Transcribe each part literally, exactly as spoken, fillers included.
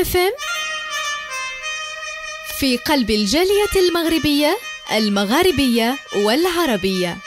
إف إم في قلب الجالية المغربية المغاربية والعربية.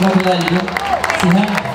جزاك الله عليكم.